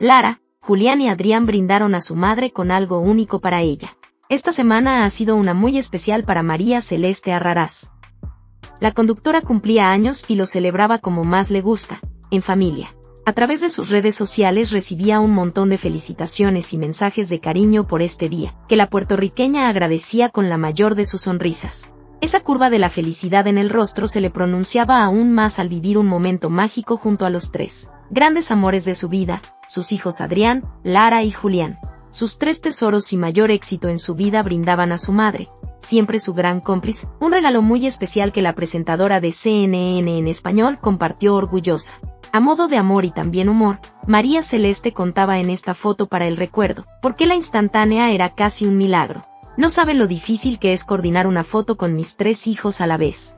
Lara, Julián y Adrián brindaron a su madre con algo único para ella. Esta semana ha sido una muy especial para María Celeste Arrarás. La conductora cumplía años y lo celebraba como más le gusta, en familia. A través de sus redes sociales recibía un montón de felicitaciones y mensajes de cariño por este día, que la puertorriqueña agradecía con la mayor de sus sonrisas. Esa curva de la felicidad en el rostro se le pronunciaba aún más al vivir un momento mágico junto a los tres grandes amores de su vida, sus hijos Adrián, Lara y Julián. Sus tres tesoros y mayor éxito en su vida brindaban a su madre, siempre su gran cómplice, un regalo muy especial que la presentadora de CNN en español compartió orgullosa. A modo de amor y también humor, María Celeste contaba en esta foto para el recuerdo, porque la instantánea era casi un milagro. No saben lo difícil que es coordinar una foto con mis tres hijos a la vez.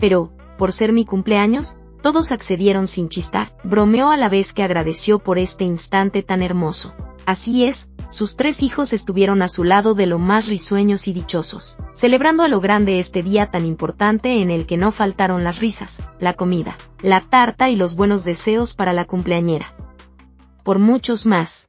Pero, por ser mi cumpleaños, todos accedieron sin chistar, bromeó a la vez que agradeció por este instante tan hermoso. Así es, sus tres hijos estuvieron a su lado de lo más risueños y dichosos, celebrando a lo grande este día tan importante en el que no faltaron las risas, la comida, la tarta y los buenos deseos para la cumpleañera. Por muchos más.